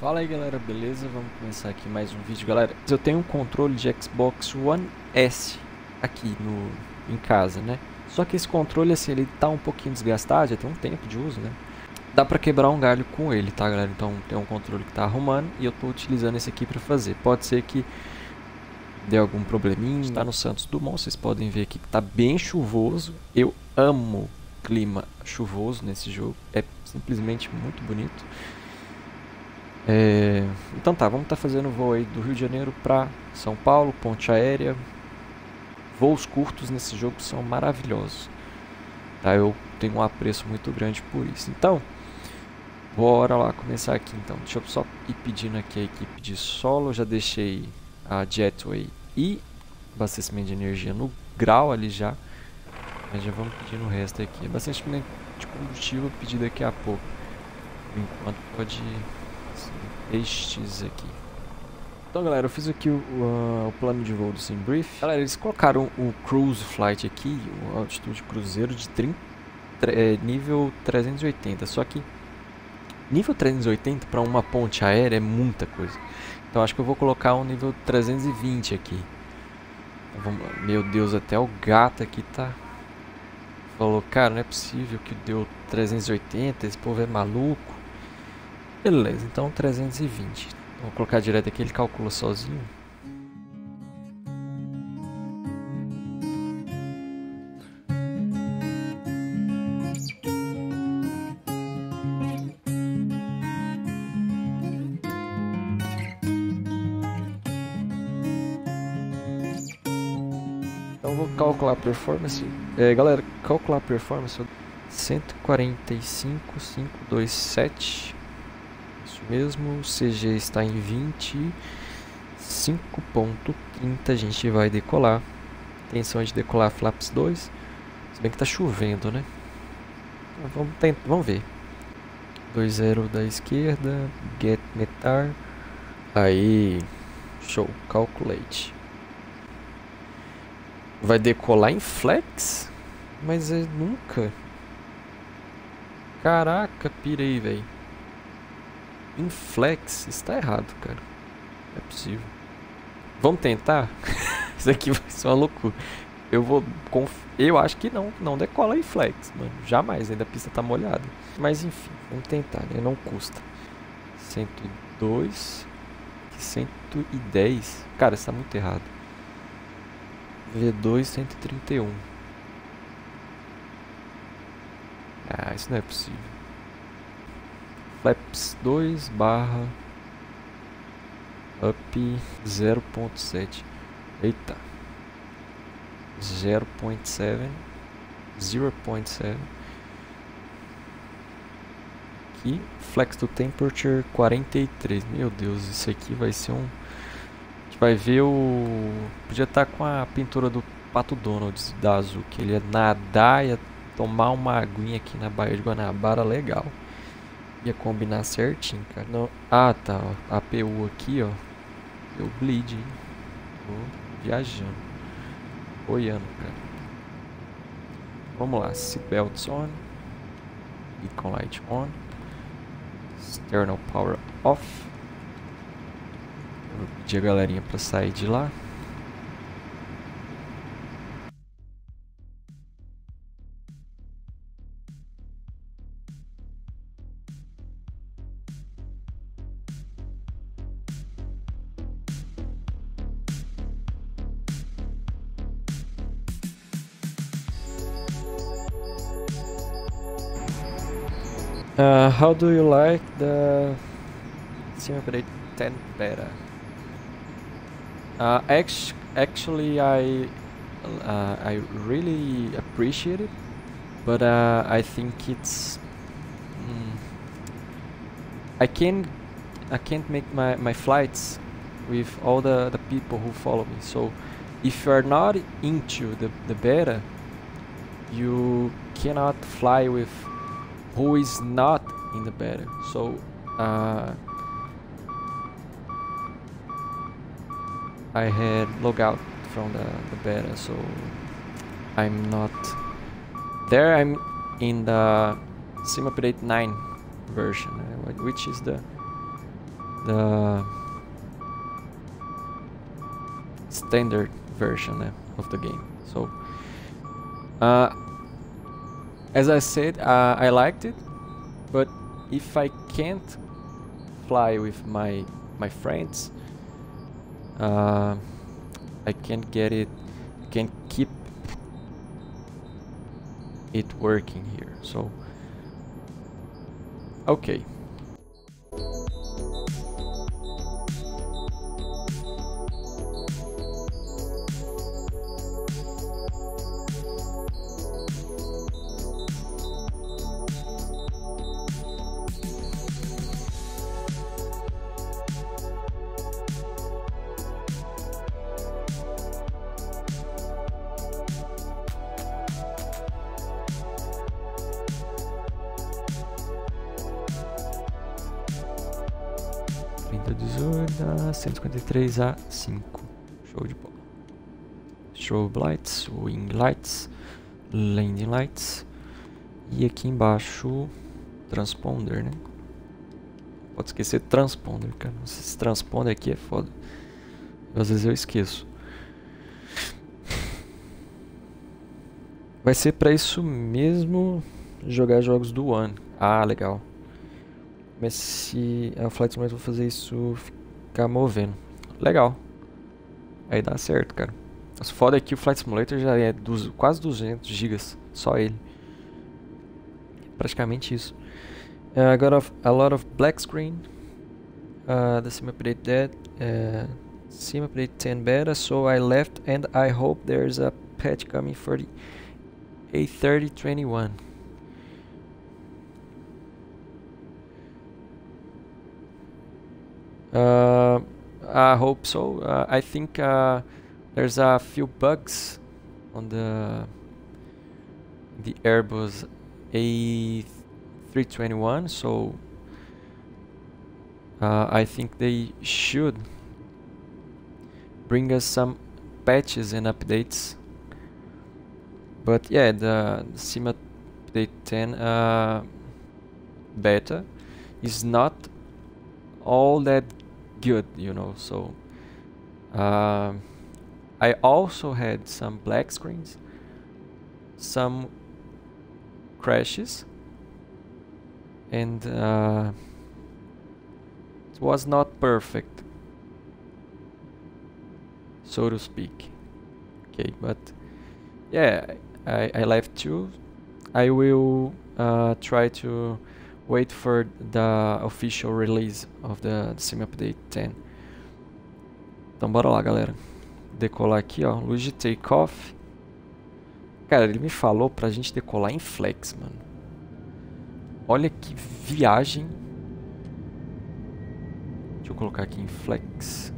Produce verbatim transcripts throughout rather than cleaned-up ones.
Fala aí galera, beleza? Vamos começar aqui mais um vídeo, galera. Eu tenho um controle de Xbox One S aqui no, em casa, né? Só que esse controle, assim, ele tá um pouquinho desgastado, já tem um tempo de uso, né? Dá pra quebrar um galho com ele, tá galera? Então tem um controle que tá arrumando e eu tô utilizando esse aqui pra fazer. Pode ser que dê algum probleminha. Está no Santos Dumont, vocês podem ver aqui que tá bem chuvoso. Eu amo clima chuvoso nesse jogo, é simplesmente muito bonito. É, então tá, vamos estar tá fazendo voo aí do Rio de Janeiro para São Paulo, ponte aérea. Voos curtos nesse jogo são maravilhosos, tá? Eu tenho um apreço muito grande por isso. Então, bora lá começar aqui então. Deixa eu só ir pedindo aqui a equipe de solo. Eu já deixei a Jetway e abastecimento de energia no grau ali já. Mas já vamos pedindo o resto aqui. Abastecimento de combustível pedido daqui a pouco. Por enquanto pode... estes aqui. Então galera, eu fiz aqui o, o, o plano de voo do SimBrief. Galera, eles colocaram o Cruise Flight aqui, o altitude cruzeiro de trinta, tre, nível trezentos e oitenta. Só que nível trezentos e oitenta para uma ponte aérea é muita coisa. Então acho que eu vou colocar um nível trezentos e vinte aqui. Então, vamos lá. Meu Deus, até o gato aqui tá... falou, cara, não é possível que deu trezentos e oitenta, esse povo é maluco. Beleza, então trezentos e vinte. Vou colocar direto aqui, ele calcula sozinho. Então vou calcular a performance. É, galera, calcular a performance cento e quarenta e cinco mil quinhentos e vinte e sete. Isso mesmo, o C G está em vinte e cinco ponto trinta, a gente vai decolar. Intenção de decolar flaps dois, se bem que está chovendo, né? Vamos, tentar, vamos ver. dois zero da esquerda, get metar, aí, show, calculate. Vai decolar em flex? Mas é nunca. Caraca, pirei, velho. Em flex, está errado, cara. Não é possível. Vamos tentar? Isso aqui vai ser uma loucura. Eu vou... Conf... Eu acho que não. Não decola em flex, mano. Jamais. Ainda a pista tá molhada. Mas enfim, vamos tentar, né? Não custa. cento e dois. cento e dez. Cara, está muito errado. V dois, cento e trinta e um. Ah, isso não é possível. Flaps dois barra up zero ponto sete. Eita, zero ponto sete, zero ponto sete. Aqui, flex to temperature quarenta e três. Meu Deus, isso aqui vai ser um... A gente vai ver o... Podia estar com a pintura do Pato Donald da Azul, que ele ia nadar, ia tomar uma aguinha aqui na Baía de Guanabara, legal. Ia combinar certinho, cara. Não. Ah, tá. Ó. A P U aqui, ó. Eu bleed, hein? Tô viajando. Boiando, cara. Vamos lá. Seatbelts on. Beacon light on. External power off. Eu vou pedir a galerinha pra sair de lá. Uh, how do you like the SimBrief ten beta? Uh, act actually, I uh, I really appreciate it, but uh, I think it's mm, I can't I can't make my my flights with all the the people who follow me. So if you are not into the the beta, you cannot fly with who is not in the beta. So uh, I had log out from the, the beta, so I'm not there. I'm in the SimBrief nine version, uh, which is the the standard version uh, of the game. So uh, as I said, uh, I liked it, but if I can't fly with my my friends, uh, I can't get it, can't keep it working here. So okay. cento e cinquenta e três A cinco. Show de bola. Strobe lights, wing lights, landing lights. E aqui embaixo, transponder, né? Pode esquecer transponder, cara. Esse transponder aqui é foda. Às vezes eu esqueço. Vai ser pra isso mesmo jogar jogos do One. Ah, legal. Mas se a Flight Simulator vou fazer isso ficar movendo. Legal. Aí dá certo, cara. Mas foda é que o Flight Simulator já é dos, quase duzentos gigas. Só ele. Praticamente isso. Uh, got of, a lot of black screen. Uh, the sim update that. Uh, sim update ten beta. So I left and I hope there's a patch coming for the A three twenty-one. Uh, I hope so. Uh, I think uh, there's a few bugs on the the Airbus A three twenty-one, so uh, I think they should bring us some patches and updates. But yeah, the, the sim update ten uh, beta is not all that good, you know, so uh, I also had some black screens, some crashes, and uh, it was not perfect, so to speak. Okay, but yeah, I, I left too. I will uh, try to wait for the official release of the, the sim update ten. Então bora lá, galera. Decolar aqui, ó. Luz de takeoff. Cara, ele me falou pra gente decolar em flex, mano. Olha que viagem. Deixa eu colocar aqui em flex.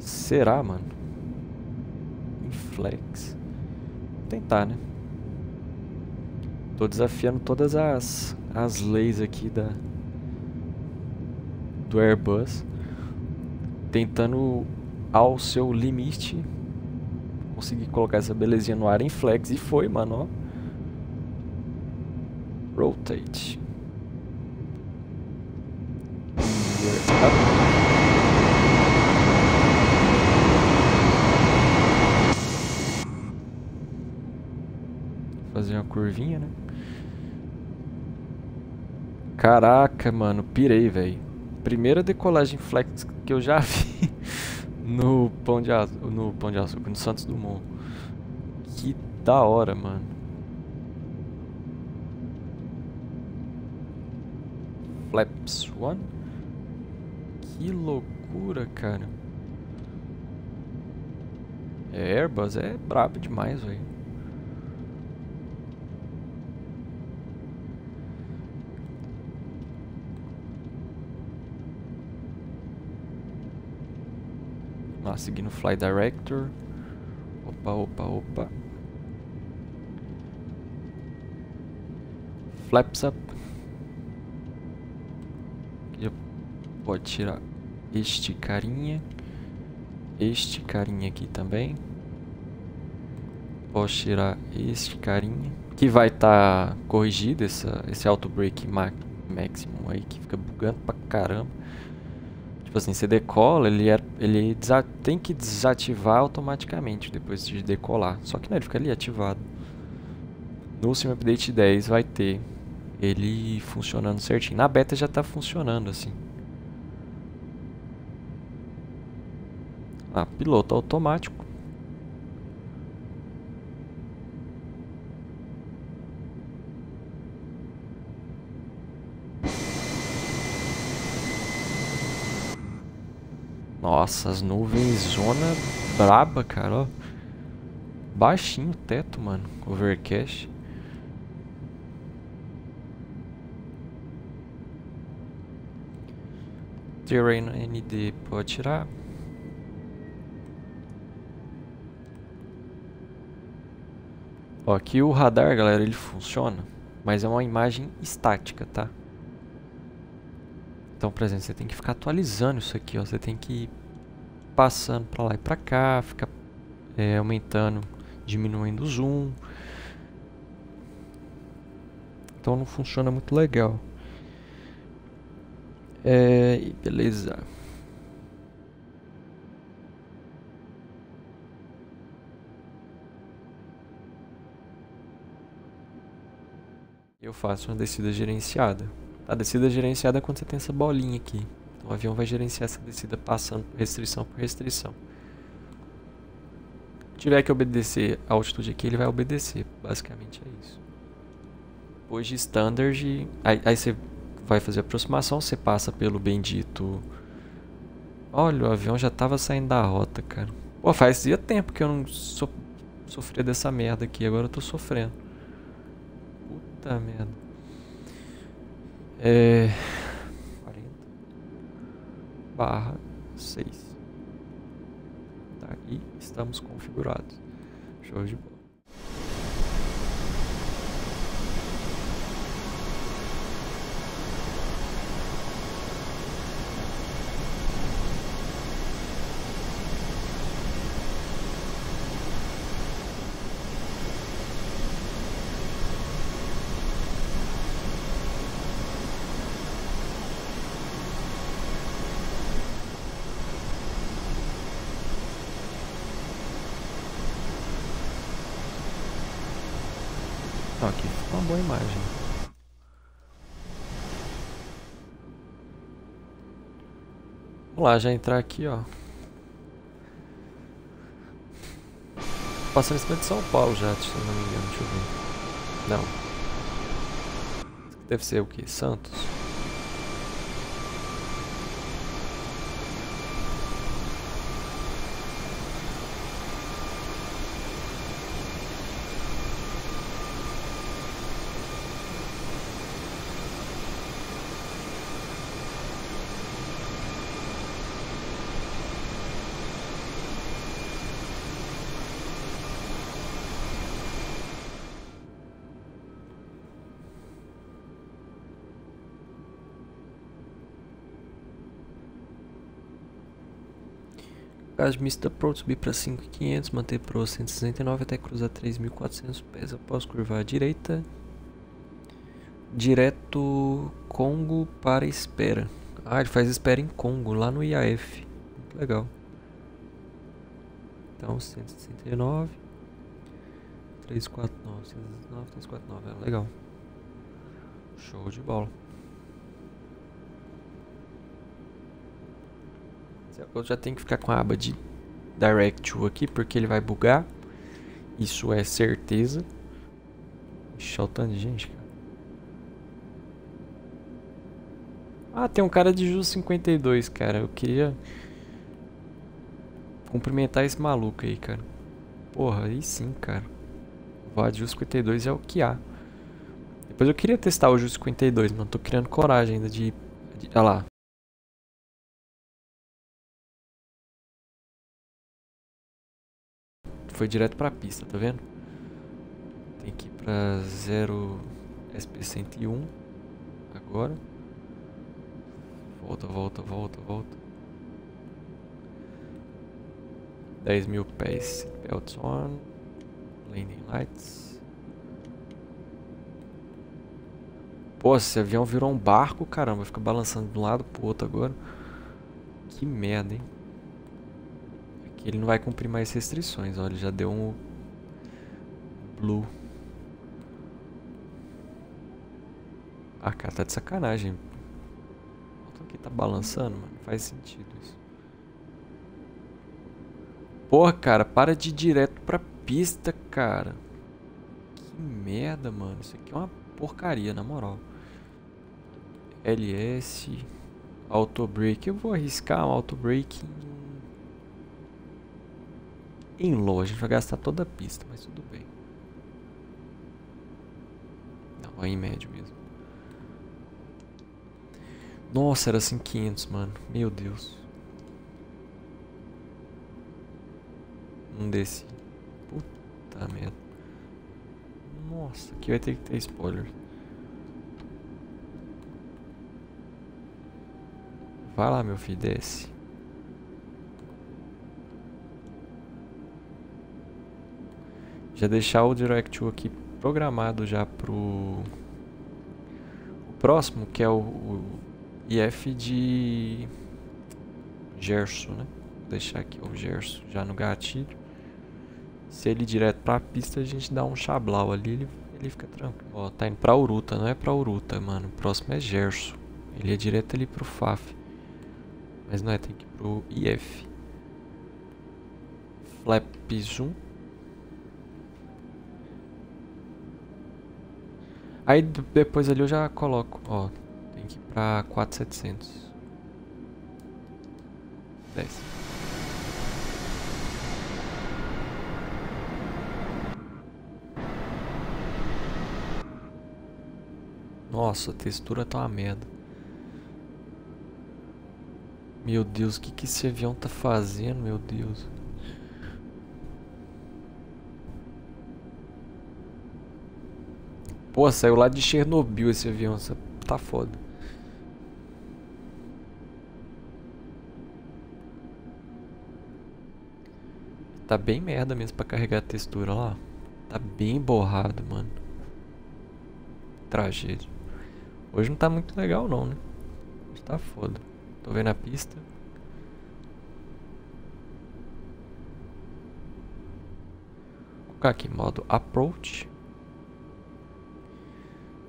Será, mano? Em flex. Vou tentar, né? Tô desafiando todas as, as leis aqui da, do Airbus, tentando ao seu limite conseguir colocar essa belezinha no ar em flex. E foi, mano, ó. Rotate. Fazer uma curvinha, né? Caraca, mano, pirei, velho. Primeira decolagem flex que eu já vi no Pão de Açúcar, no Pão de Açúcar, no Santos Dumont. Que da hora, mano. Flaps one. Que loucura, cara. É, Airbus é brabo demais, velho. Ah, seguindo o Fly Director. Opa, opa, opa. Flaps up. Aqui já pode tirar este carinha. Este carinha aqui também. Posso tirar este carinha. Que vai estar tá corrigido essa, esse auto break maximum aí que fica bugando pra caramba. Tipo assim, você decola, ele, é, ele tem que desativar automaticamente depois de decolar. Só que não, ele fica ali ativado. No SimUpdate dez vai ter ele funcionando certinho. Na beta já tá funcionando assim. Ah, piloto automático. Nossa, as nuvens zona braba, cara, ó. Baixinho o teto, mano. Overcast. Terrain N D pode tirar. Ó, aqui o radar, galera, ele funciona, mas é uma imagem estática, tá? Então, por exemplo, você tem que ficar atualizando isso aqui, ó. Você tem que ir passando pra lá e pra cá, ficar é, aumentando, diminuindo o zoom. Então não funciona muito legal. É, e beleza. Eu faço uma descida gerenciada. A descida gerenciada é quando você tem essa bolinha aqui. Então, o avião vai gerenciar essa descida passando restrição por restrição. Se tiver que obedecer a altitude aqui, ele vai obedecer. Basicamente é isso. Depois de standard, aí, aí você vai fazer a aproximação, você passa pelo bendito... Olha, o avião já tava saindo da rota, cara. Pô, fazia tempo que eu não so... sofria dessa merda aqui, agora eu tô sofrendo. Puta merda. É... quarenta barra seis. Tá, e estamos configurados. Show de bola. Aqui ficou uma boa imagem. Vamos lá, já entrar aqui, ó. Passando em cima de São Paulo já, se não me engano, deixa eu ver. Não. Deve ser o que? Santos? Caso de mista pro subir para cinco mil e quinhentos, manter pro cento e sessenta e nove até cruzar três mil e quatrocentos pés após curvar à direita. Direto Congo para espera. Ah, ele faz espera em Congo, lá no I A F. Muito legal. Então, cento e sessenta e nove. trezentos e quarenta e nove, cento e sessenta e nove, trezentos e quarenta e nove. É legal. Show de bola. Eu já tenho que ficar com a aba de Direct to aqui, porque ele vai bugar. Isso é certeza. Ixi, olha o tanto de gente, cara. Ah, tem um cara de Ju cinquenta e dois, cara. Eu queria cumprimentar esse maluco aí, cara. Porra, aí sim, cara. O Ju cinquenta e dois é o que há. Depois eu queria testar o Ju cinquenta e dois, mano. Tô criando coragem ainda de... de... Olha lá. Foi direto pra pista, tá vendo? Tem que ir pra zero S P cento e um. Agora. Volta, volta, volta, volta. dez mil pés. Belts on. Landing lights. Pô, esse avião virou um barco, caramba. Fica balançando de um lado pro outro agora. Que merda, hein? Aqui ele não vai cumprir mais restrições, ó. Ele já deu um... Blue. Ah, cara, tá de sacanagem. O aqui tá balançando, mano. Não faz sentido isso. Porra, cara, para de ir direto pra pista, cara. Que merda, mano. Isso aqui é uma porcaria, na moral. L S. Autobrake. Eu vou arriscar um autobrake em... em loja. A gente vai gastar toda a pista, mas tudo bem. Não, é em médio mesmo. Nossa, era assim quinhentos, mano. Meu Deus. Um desse. Puta merda. Nossa, aqui vai ter que ter spoiler. Vai lá, meu filho, desce. Já deixar o Direct aqui programado já pro... o próximo, que é o... o... I F de Gerso, né? Vou deixar aqui o Gerso já no gatilho. Se ele ir direto pra pista, a gente dá um chablau ali, ele, ele fica tranquilo. Ó, tá indo pra Uruta, não é pra Uruta, mano. O próximo é Gerso. Ele é direto ali pro F A F. Mas não é, tem que ir pro I F. Flap Zoom. Aí depois ali eu já coloco, ó. Aqui pra quatro mil e setecentos. Desce. Nossa, a textura tá uma merda. Meu Deus, o que que esse avião tá fazendo, meu Deus. Pô, saiu lá de Chernobyl esse avião, essa... tá foda. Tá bem merda mesmo pra carregar a textura, ó. Tá bem borrado, mano. Tragédia. Hoje não tá muito legal não, né? Hoje tá foda. Tô vendo a pista. Vou colocar aqui modo Approach.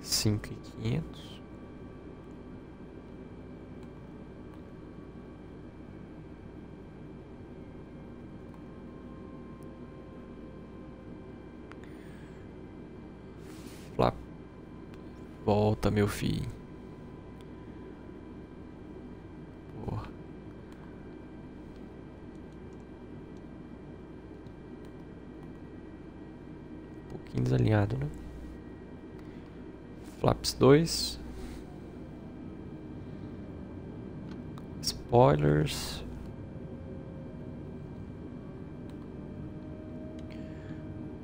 cinco mil e quinhentos. Volta, meu filho. Porra. Um pouquinho desalinhado, né? Flaps dois. Spoilers.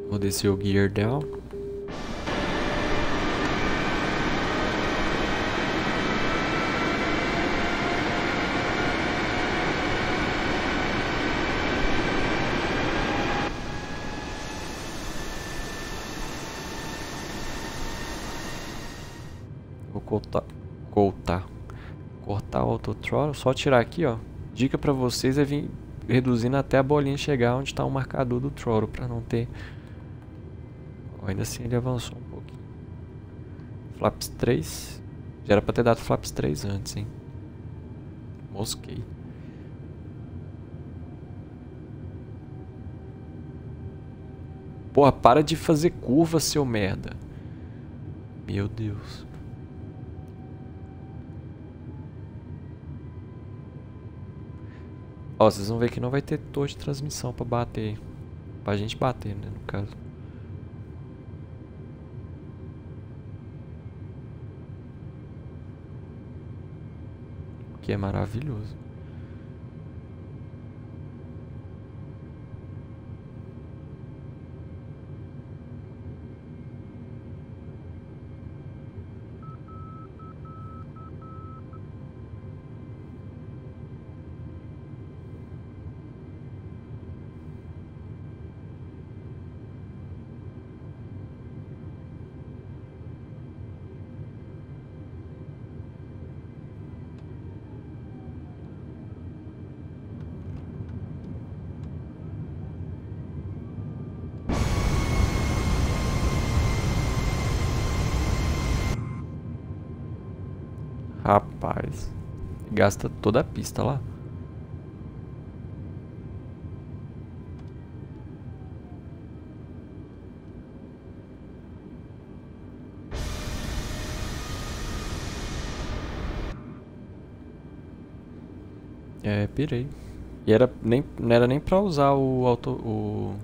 Vou descer o gear down. Cortar, cortar, cortar o autotroll, só tirar aqui, ó. Dica pra vocês é vir reduzindo até a bolinha chegar onde tá o marcador do troll, pra não ter... Ó, ainda assim ele avançou um pouquinho. Flaps três, já era pra ter dado flaps três antes, hein. Mosquei. Porra, para de fazer curva, seu merda. Meu Deus. Ó, vocês vão ver que não vai ter torre de transmissão pra bater. Pra gente bater, né, no caso. O que é maravilhoso. Rapaz, gasta toda a pista lá. É, pirei. E era nem, não era nem pra usar o auto, o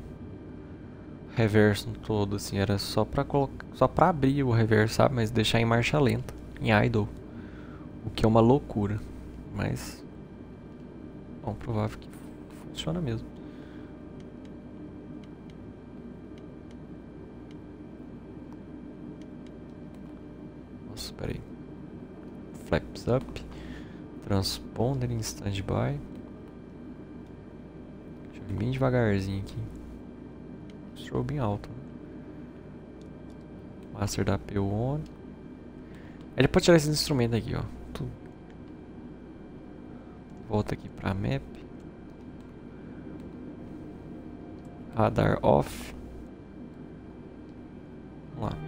reverso todo, assim. Era só pra, colocar, só pra abrir o reverso, sabe? Mas deixar em marcha lenta, em idle. O que é uma loucura. Mas... bom, provável que funciona mesmo. Nossa, peraí. Flaps up. Transponder em standby. Deixa eu ir bem devagarzinho aqui. Strobe bem alto. Master da P U on. Ele pode tirar esse instrumento aqui, ó. Tudo. Volta aqui pra map. Radar off. Vamos lá.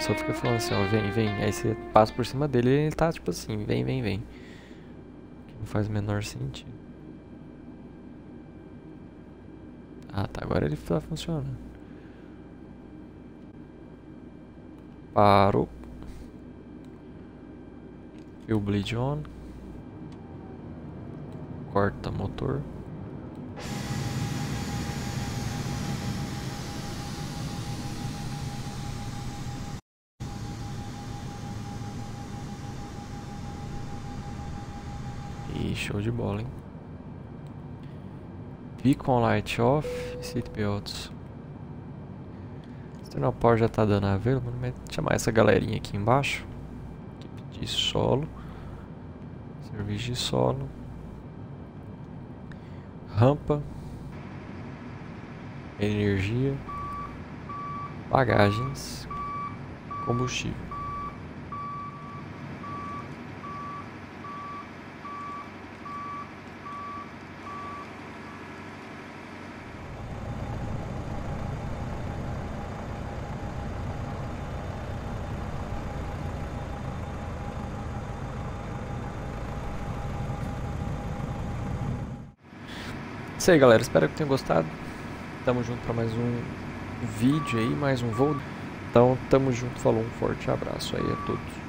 Só fica falando assim, ó, vem, vem. Aí você passa por cima dele e ele tá tipo assim, vem, vem, vem. Não faz o menor sentido. Ah, tá, agora ele tá funcionando. Parou. Fuel bleed on. Corta motor. Show de bola, hein? Beacon light off e seatbelts. External power já tá dando a ver. Vou chamar essa galerinha aqui embaixo. Equipe de solo. Serviço de solo. Rampa. Energia. Bagagens. Combustível. É isso aí, galera, espero que tenham gostado. Tamo junto para mais um vídeo aí, mais um voo. Então tamo junto, falou, um forte abraço aí a todos.